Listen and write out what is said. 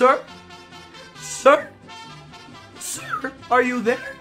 Sir? Sir? Sir? Are you there?